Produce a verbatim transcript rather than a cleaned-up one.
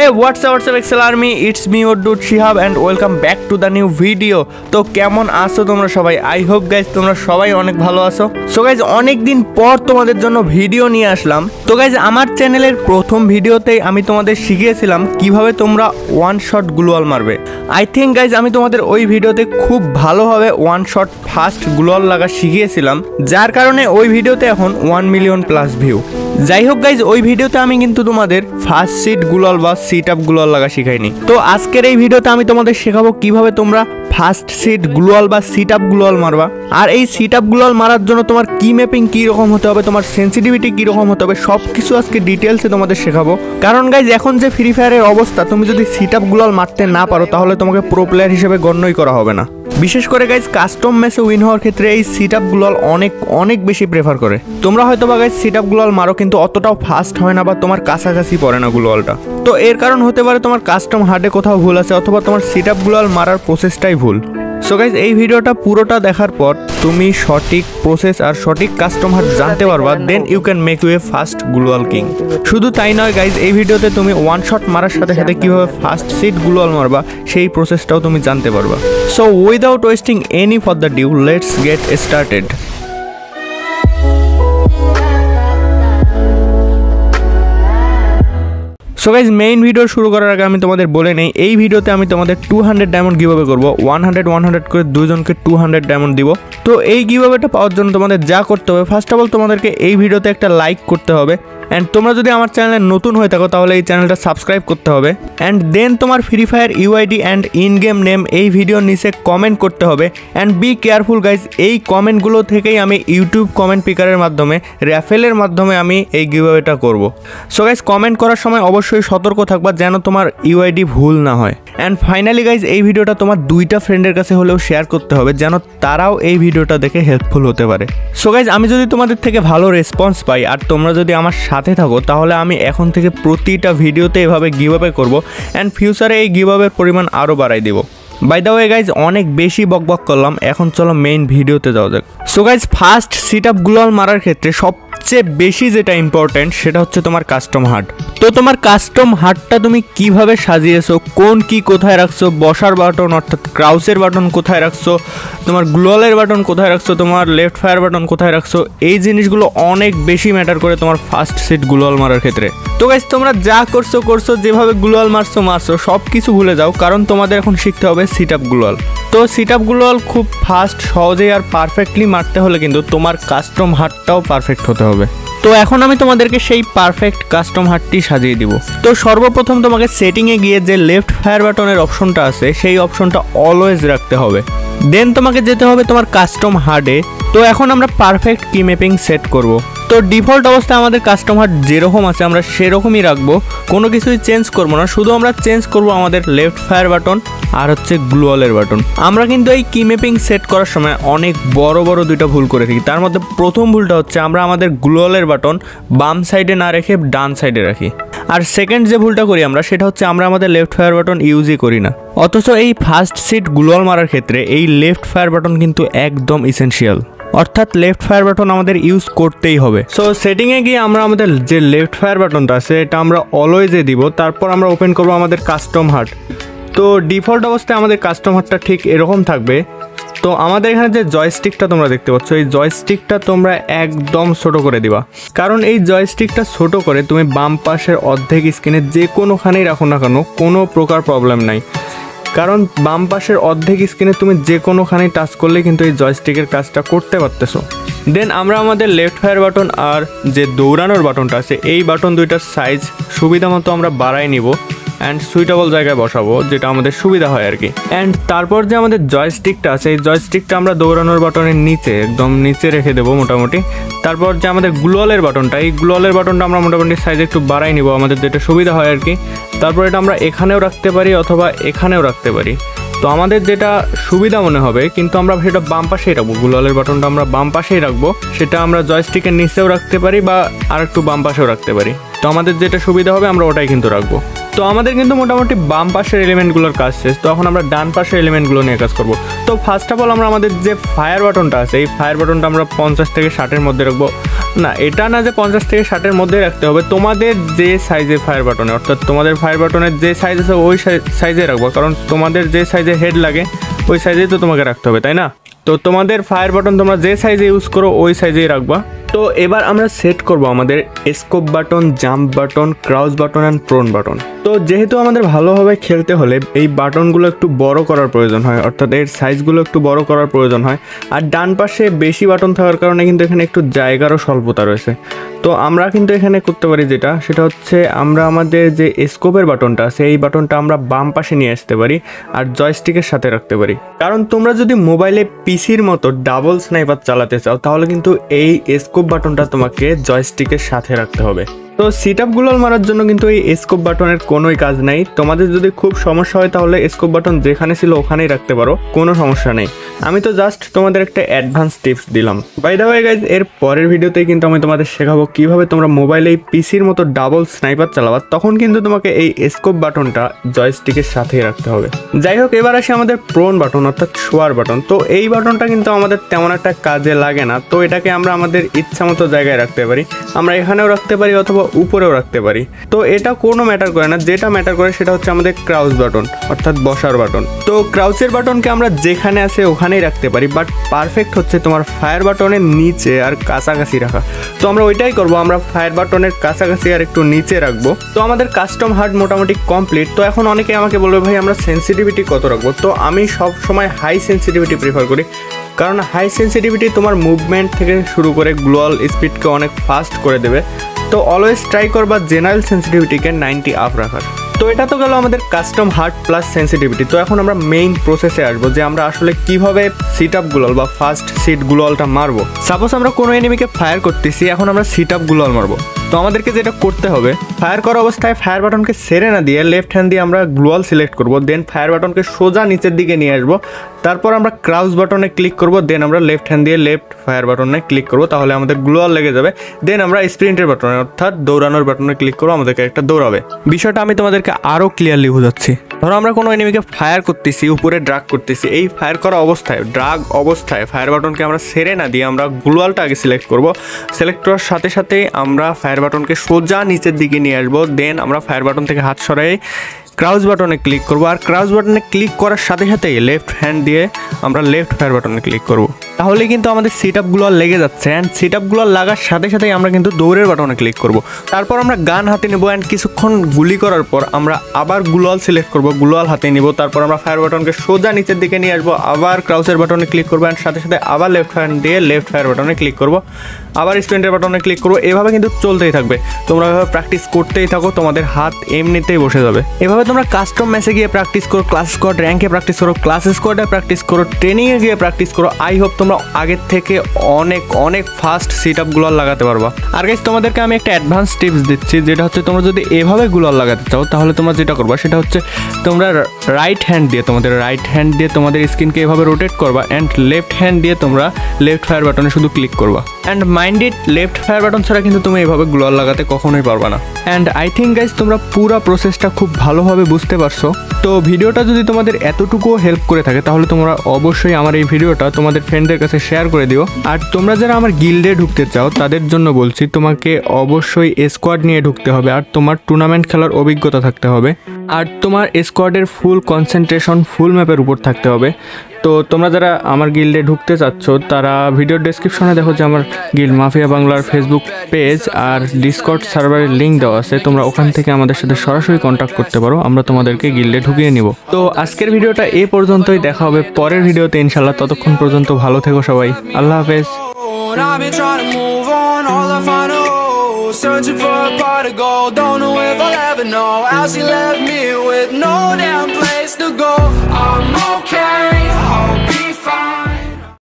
Hey, what's up, what's up, Excel Army? It's me, your dude Shihab, and welcome back to the new video. So, kemon aso tumra shobai? I hope guys, tumra shobai onek bhalo aso. So guys, onek din por tomader jonno video niye ashlam. So guys, amar channel er prothom video te ami tomader shikhiyechilam kibhabe tumra one shot glual marbe. I think guys, ami tomader oi video te khub bhalo bhabe one shot fast glual laga shikhiyechilam. Jar karone oi video te ekhon one million plus view. যাই হোক guys ওই ভিডিওতে আমি কিন্তু তোমাদের first seat গুলাল বা sit up গুলাল লাগা শেখাইনি। তো আজকের এই ভিডিওতে আমি তোমাদের শেখাবো কিভাবে তোমরা ফার্স্ট সিট গ্লোয়াল বা সিট আপ গ্লোয়াল মারবা। আর এই সিট আপ গ্লোয়াল মারার জন্য তোমার কি ম্যাপিং কীরকম হতে হবে, তোমার সেন্সিটিভিটি কীরকম হতে হবে, সব কিছু আজকে ডিটেলসে তোমাদের শেখাবো। কারণ গাইজ এখন যে ফ্রি ফায়ারের অবস্থা, তুমি যদি সিট আপ গ্লোয়াল মারতে না পারো তাহলে তোমাকে প্রো প্লেয়ার হিসেবে গণ্যই করা হবে না। বিশেষ করে গাইজ কাস্টম ম্যাচে উইন হওয়ার ক্ষেত্রে এই সিট আপ গ্লোয়াল অনেক অনেক বেশি প্রেফার করে। তোমরা হয়তো বা গাইজ সিট আপ গ্লোয়াল মারো কিন্তু অতটাও ফাস্ট হয় না বা তোমার কাছাকাছি পড়ে না গ্লোয়ালটা। তো এর কারণ হতে পারে তোমার কাস্টম হার্ডে কোথাও ভুল আছে অথবা তোমার সিট আপ গ্লোয়াল মারার প্রসেসটাই ভুল। সো গাইজ এই ভিডিওটা পুরোটা দেখার পর তুমি সঠিক প্রসেস আর সঠিক কাস্টম হার্ড জানতে পারবা, then you can make you a fast gloo wall king. শুধু তাই নয় গাইজ, এই ভিডিওতে তুমি ওয়ান শট মারার সাথে সাথে কীভাবে ফাস্ট সিট গ্লোয়াল মারবা সেই প্রসেসটাও তুমি জানতে পারবা। So without wasting any for the due, let's get started. So guys main video শুরু করার আগে আমি তোমাদের বলে নেই, এই ভিডিওতে আমি তোমাদের টু হান্ড্রেড ডায়মন্ড গিভঅ্যাওয়ে করবো। ওয়ান হান্ড্রেড ওয়ান হান্ড্রেড করে দুজনকে টু হান্ড্রেড ডায়মন্ড দিব। তো এই গিভঅ্যাওয়েটা পাওয়ার জন্য তোমাদের যা করতে হবে, ফার্স্ট অফ অল তোমাদেরকে এই ভিডিওতে একটা লাইক করতে হবে। অ্যান্ড তোমরা যদি আমার চ্যানেলে নতুন হয়ে থাকো তাহলে এই চ্যানেলটা সাবস্ক্রাইব করতে হবে। অ্যান্ড দেন তোমার free fire UID and in game name এই ভিডিওর নিচে কমেন্ট করতে হবে। অ্যান্ড বি কেয়ারফুল গাইজ, এই কমেন্টগুলো থেকেই আমি ইউটিউব কমেন্ট পিকারের মাধ্যমে র্যাফেলের মাধ্যমে আমি এই গিভঅ্যাওয়েটা করব। সো গাইজ কমেন্ট করার সময় অবশ্যই সতর্ক থাকবা যেন তোমার ইউআইডি ভুল না হয়। অ্যান্ড ফাইনালি গাইজ এই ভিডিওটা তোমার দুইটা ফ্রেন্ডের কাছে হলেও শেয়ার করতে হবে যেন তারাও এই ভিডিওটা দেখে হেল্পফুল হতে পারে। সো গাইজ আমি যদি তোমাদের থেকে ভালো রেসপন্স পাই আর তোমরা যদি আমার সাথে থাকো তাহলে আমি এখন থেকে প্রতিটা ভিডিওতে এভাবে গিভঅ্যাওয়ে করব। অ্যান্ড ফিউচারে এই গিভঅ্যাওয়ের পরিমাণ আরও বাড়াই দেব। বাই দ্য ওয়ে গাইজ অনেক বেশি বকবক করলাম, এখন চলো মেইন ভিডিওতে যাওয়া যাক। So guys first set up gloo wall মারার ক্ষেত্রে সবচেয়ে বেশি যেটা ইম্পর্টেন্ট সেটা হচ্ছে তোমার কাস্টম হার্ট। তো তোমার কাস্টম হার্টটা তুমি কিভাবে সাজিয়েছো, কোন কি কোথায় রাখছো, বসার বাটন অর্থাৎ ক্রাউসের বাটন কোথায় রাখছো, তোমার গ্লোয়ালের বাটন কোথায় রাখছো, তোমার লেফট ফায়ার বাটন কোথায় রাখছো, এই জিনিসগুলো অনেক বেশি ম্যাটার করে তোমার ফার্স্ট সিট গ্লোয়াল মারার ক্ষেত্রে। তো গাইজ তোমরা যা করছো করছো, যেভাবে গ্লোয়াল মারছো মারছো, সব কিছু ভুলে যাও, কারণ তোমাদের এখন শিখতে হবে সিট আপ গ্লোয়াল। তো সিট আপ গ্লোয়াল খুব ফাস্ট, সহজে আর পারফেক্টলি মারতে হলে কিন্তু তোমার কাস্টম হার্টটাও পারফেক্ট হতে হবে। তো এখন আমি তোমাদেরকে সেই পারফেক্ট কাস্টম হার্টটি সাজিয়ে দিব। তো সর্বপ্রথম তোমাকে সেটিংয়ে গিয়ে যে লেফট ফায়ার বাটনের অপশনটা আছে সেই অপশনটা অলওয়েজ রাখতে হবে। দেন তোমাকে যেতে হবে তোমার কাস্টম হার্ডে। তো এখন আমরা পারফেক্ট কি ম্যাপিং সেট করব। তো ডিফল্ট অবস্থায় আমাদের কাস্টম হার্ট যেরকম আছে আমরা সেরকমই রাখবো, কোনো কিছুই চেঞ্জ করবো না। শুধু আমরা চেঞ্জ করব আমাদের লেফট ফায়ার বাটন আর হচ্ছে গ্লোয়ালের বাটন। আমরা কিন্তু এই কি ম্যাপিং সেট করার সময় অনেক বড় বড় দুইটা ভুল করে থাকি। তার মধ্যে প্রথম ভুলটা হচ্ছে আমরা আমাদের গ্লোয়ালের বাটন বাম সাইডে না রেখে ডান সাইডে রাখি। আর সেকেন্ড যে ভুলটা করি আমরা সেটা হচ্ছে আমরা আমাদের লেফট ফায়ার বাটন ইউজই করি না। অথচ এই ফার্স্ট সিট গ্লোয়াল মারার ক্ষেত্রে এই লেফট ফায়ার বাটন কিন্তু একদম ইসেনশিয়াল, অর্থাৎ লেফট ফায়ার বাটন আমাদের ইউজ করতেই হবে। সো সেটিংয়ে গিয়ে আমরা আমাদের যে লেফট ফায়ার বাটনটা আছে এটা আমরা অলওয়েজে দিব। তারপর আমরা ওপেন করবো আমাদের কাস্টম হার্ট। তো ডিফল্ট অবস্থায় আমাদের কাস্টম হার্টটা ঠিক এরকম থাকবে। তো আমাদের এখানে যে জয়স্টিকটা তোমরা দেখতে পাচ্ছ, এই জয়স্টিকটা তোমরা একদম ছোট করে দিবা, কারণ এই জয়স্টিকটা ছোট করে তুমি বাম পাশের অর্ধেক স্ক্রিনে যে কোনোখানেই রাখো না কেন কোনো প্রকার প্রবলেম নাই, কারণ বাম পাশের অর্ধেক স্ক্রিনে তুমি যে কোনোখানে টাচ করলে কিন্তু এই জয়স্টিকের কাজটা করতে পারতেছো। দেন আমরা আমাদের লেফট ফায়ার বাটন আর যে দৌড়ানোর বাটনটা আছে এই বাটন দুইটার সাইজ সুবিধা মতো আমরা বাড়াই নিব অ্যান্ড সুইটেবল জায়গায় বসাবো যেটা আমাদের সুবিধা হয় আর কি। অ্যান্ড তারপর যে আমাদের জয়স্টিকটা আছে এই জয়স্টিকটা আমরা দৌড়ানোর বাটনের নিচে একদম নিচে রেখে দেবো মোটামুটি। তারপর যে আমাদের গ্লোয়ালের বাটনটা, এই গ্লোয়ালের বাটনটা আমরা মোটামুটি সাইজ একটু বাড়াই নিব আমাদের যেটা সুবিধা হয় আর কি। তারপর এটা আমরা এখানেও রাখতে পারি অথবা এখানেও রাখতে পারি, তো আমাদের যেটা সুবিধা মনে হবে, কিন্তু আমরা সেটা বাম পাশেই রাখবো। গ্লোয়ালের বাটনটা আমরা বাম পাশেই রাখবো, সেটা আমরা জয়স্টিকের নিচেও রাখতে পারি বা আর একটু বাম পাশেও রাখতে পারি। তো আমাদের যেটা সুবিধা হবে আমরা ওটাই কিন্তু রাখবো। তো তো আমাদের কিন্তু মোটামুটি বাম পাশের এলিমেন্টগুলোর কাজ শেষ, তো এখন আমরা ডান পাশের এলিমেন্টগুলো নিয়ে কাজ করবো। তো ফার্স্ট অফ অল আমরা আমাদের যে ফায়ার বাটনটা আছে, এই ফায়ার বাটনটা আমরা পঞ্চাশ থেকে ষাটের মধ্যে রাখবো, না এটা না যে পঞ্চাশ থেকে ষাটের মধ্যে রাখতে হবে, তোমাদের যে সাইজের ফায়ার বাটনে, অর্থাৎ তোমাদের ফায়ার বাটনের যে সাইজ আছে ওই সাইজে রাখবো, কারণ তোমাদের যে সাইজে হেড লাগে ওই সাইজেই তো তোমাকে রাখতে হবে, তাই না? তো তোমাদের ফায়ার বাটন তোমরা যে সাইজে ইউজ করো ওই সাইজেই রাখবা। তো এবার আমরা সেট করব আমাদের scope button, jump button, crouch button and prone button. তো যেহেতু আমাদের ভালোভাবে খেলতে হলে এই বাটনগুলো একটু বড় করার প্রয়োজন হয়, অর্থাৎ এর সাইজগুলো একটু বড় করার প্রয়োজন হয়, আর ডান পাশে বেশি বাটন থাকার কারণে কিন্তু এখানে একটু জায়গারও স্বল্পতা রয়েছে। তো আমরা কিন্তু এখানে করতে পারি যেটা, সেটা হচ্ছে আমরা আমাদের যে স্কোপের বাটনটা আছে এই বাটনটা আমরা বাম পাশে নিয়ে আসতে পারি আর জয়স্টিকের সাথে রাখতে পারি, কারণ তোমরা যদি মোবাইলে পিসির মতো ডাবল স্নাইপার চালাতে চাও তাহলে কিন্তু এই স্কোপ বাটনটা তোমাকে জয়স্টিকের সাথে রাখতে হবে। তো সিট আপ গুলো মারার জন্য কিন্তু এই স্কোপ বাটনের কোনোই কাজ নাই, তোমাদের যদি খুব সমস্যা হয় তাহলে স্কোপ বাটন যেখানে ছিল ওখানেই রাখতে পারো, কোনো সমস্যা নেই। আমি তো জাস্ট তোমাদের একটা অ্যাডভান্স টিপস দিলাম। বাই দ্য ওয়ে গাইজ, এর পরের ভিডিওতেই কিন্তু আমি তোমাদের শেখাবো কীভাবে তোমরা মোবাইলে এই পিসির মতো ডাবল স্নাইপার চালাবা, তখন কিন্তু তোমাকে এই স্কোপ বাটনটা জয়স্টিকের সাথেই রাখতে হবে। যাই হোক, এবার আসি আমাদের প্রোন বাটন অর্থাৎ শোয়ার বাটন। তো এই বাটনটা কিন্তু আমাদের তেমন একটা কাজে লাগে না, তো এটাকে আমরা আমাদের ইচ্ছা মতো জায়গায় রাখতে পারি, আমরা এখানেও রাখতে পারি অথবা উপরেও রাখতে পারি, তো এটা কোনো ম্যাটার করে না। যেটা ম্যাটার করে সেটা হচ্ছে আমাদের ক্রাউচ বাটন অর্থাৎ বসার বাটন। তো ক্রাউচের বাটনকে আমরা যেখানে আছে ওখানেই রাখতে পারি, বাট পারফেক্ট হচ্ছে তোমার ফায়ার বাটনের নিচে আর কাছাকাছি রাখা। তো আমরা ওইটাই করবো, আমরা ফায়ার বাটনের কাছাকাছি আর একটু নিচে রাখবো। তো আমাদের কাস্টম হার্ড মোটামুটি কমপ্লিট। তো এখন অনেকে আমাকে বলবে, ভাই আমরা সেন্সিটিভিটি কত রাখবো? তো আমি সবসময় হাই সেন্সিটিভিটি প্রেফার করি, কারণ হাই সেন্সিটিভিটি তোমার মুভমেন্ট থেকে শুরু করে গ্লোয়াল স্পিডকে অনেক ফাস্ট করে দেবে। তো অলওয়েজ ট্রাই করবা জেনারেল সেন্সিটিভিটিকে নাইনটি আপ রাখার। তো এটা তো গেল আমাদের কাস্টম হার্ড প্লাস সেন্সিটিভিটি। তো এখন আমরা মেইন প্রসেসে আসবো যে আমরা আসলে কীভাবে সিট আপ গ্লোয়াল বা ফার্স্ট সিট গ্লোয়ালটা মারবো। সাপোজ আমরা কোনো এনিমিকে ফায়ার করতেছি, এখন আমরা সিট আপ গ্লোয়াল মারবো। তো আমাদেরকে যেটা করতে হবে, ফায়ার করা অবস্থায় ফায়ার বাটনকে ছেড়ে না দিয়ে লেফট হ্যান্ড দিয়ে আমরা গ্লোয়াল সিলেক্ট করব, দেন ফায়ার বাটনকে সোজা নিচের দিকে নিয়ে আসবো, তারপর আমরা ক্রাউচ বাটনে ক্লিক করব, দেন আমরা লেফট হ্যান্ড দিয়ে লেফট ফায়ার বাটনে ক্লিক করব, তাহলে আমাদের গ্লোয়াল লেগে যাবে। দেন আমরা স্প্রিন্টের বাটনে অর্থাৎ দৌড়ানোর বাটনে ক্লিক করবো, আমাদেরকে একটা দৌড়াবে। বিষয়টা আমি তোমাদেরকে আরও ক্লিয়ারলি বোঝাচ্ছি। ধরো আমরা কোনো এনিমিকে ফায়ার করতেছি, উপরে ড্রাগ করতেছি, এই ফায়ার করা অবস্থায় ড্রাগ অবস্থায় ফায়ার বাটনকে আমরা ছেড়ে না দিয়ে আমরা গ্লোয়ালটা আগে সিলেক্ট করব, সিলেক্ট করার সাথে সাথে আমরা ফায়ার বাটনকে সোজা নিচের দিকে নিয়ে আসবো, দেন আমরা ফায়ার বাটন থেকে হাত সরাই ক্রাউচ বাটনে ক্লিক করবো, আর ক্রাউচ বাটনে ক্লিক করার সাথে সাথেই লেফট হ্যান্ড দিয়ে আমরা লেফট ফায়ার বাটনে ক্লিক করবো, তাহলে কিন্তু আমাদের সিট আপগুলো লেগে যাচ্ছে। অ্যান্ড সিট আপগুলো লাগার সাথে সাথেই আমরা কিন্তু দৌড়ের বাটনে ক্লিক করব, তারপর আমরা গান হাতে নেব, অ্যান্ড কিছুক্ষণ গুলি করার পর আমরা আবার গ্লোয়াল সিলেক্ট করব, গ্লোয়াল হাতে নিব, তারপর আমরা ফায়ার বাটনকে সোজা নিচের দিকে নিয়ে আসবো, আবার ক্রাউচের বাটনে ক্লিক করবো, অ্যান্ড সাথে সাথে আবার লেফট হ্যান্ড দিয়ে লেফট ফায়ার বাটনে ক্লিক করবো, আবার স্প্রিন্টের বাটনে ক্লিক করবো। এভাবে কিন্তু চলতেই থাকবে, তোমরা এভাবে প্র্যাকটিস করতেই থাকো, তোমাদের হাত এমনিতেই বসে যাবে। এভাবে তোমরা কাস্টম ম্যাচে গিয়ে প্র্যাকটিস করো, ক্লাস স্কোয়াড র্যাঙ্কে প্র্যাকটিস করো, ক্লাস স্কোয়াডে প্র্যাকটিস করো, ট্রেনিংয়ে গিয়ে প্র্যাকটিস করো। আই হোপ তোমরা আগের থেকে অনেক অনেক ফাস্ট সিট আপ গ্লোয়াল লাগাতে পারবা। আর গাইস, তোমাদেরকে আমি একটা অ্যাডভান্স টিপস দিচ্ছি, যেটা হচ্ছে তোমরা যদি এভাবে গ্লোয়াল লাগাতে চাও তাহলে তোমরা যেটা করবা সেটা হচ্ছে তোমরা রাইট হ্যান্ড দিয়ে তোমাদের রাইট হ্যান্ড দিয়ে তোমাদের স্ক্রিনকে এভাবে রোটেট করবা, অ্যান্ড লেফট হ্যান্ড দিয়ে তোমরা লেফট ফায়ার বাটনে শুধু ক্লিক করবা। And mind it, left fire button ছাড়া কিন্তু তুমি এভাবে গ্লোয়াল লাগাতে কখনোই পারবা না। অ্যান্ড আই থিঙ্ক গাইস তোমরা পুরো প্রসেসটা খুব ভালোভাবে বুঝতে পারছো। তো ভিডিওটা যদি তোমাদের এতটুকুও হেল্প করে থাকে তাহলে তোমরা অবশ্যই আমার এই ভিডিওটা তোমাদের ফ্রেন্ডদের কাছে শেয়ার করে দিও। আর তোমরা যারা আমার গিল্ডে ঢুকতে চাও তাদের জন্য বলছি, তোমাকে অবশ্যই স্কোয়াড নিয়ে ঢুকতে হবে, আর তোমার টুর্নামেন্ট খেলার অভিজ্ঞতা থাকতে হবে, আর তোমার স্কোয়াডের ফুল কনসেন্ট্রেশন ফুল ম্যাপের উপর থাকতে হবে। তো তোমরা যারা আমার গিল্ডে ঢুকতে চাচ্ছ তারা ভিডিও ডেসক্রিপশনে দেখো যে আমার গিল্ড মাফিয়া বাংলার ফেসবুক পেজ আর ডিসকর্ড সার্ভারের লিঙ্ক দেওয়া আছে, তোমরা ওখান থেকে আমাদের সাথে সরাসরি কন্ট্যাক্ট করতে পারো, আমরা তোমাদেরকে গিল্ডে ঢুকিয়ে নিব। তো আজকের ভিডিওটা এ পর্যন্তই, দেখা হবে পরের ভিডিওতে ইনশাল্লাহ। ততক্ষণ পর্যন্ত ভালো থেকো সবাই, আল্লাহ হাফেজ। Searching for a pot of gold, don't know if I'll ever know how she left me with no damn place to go.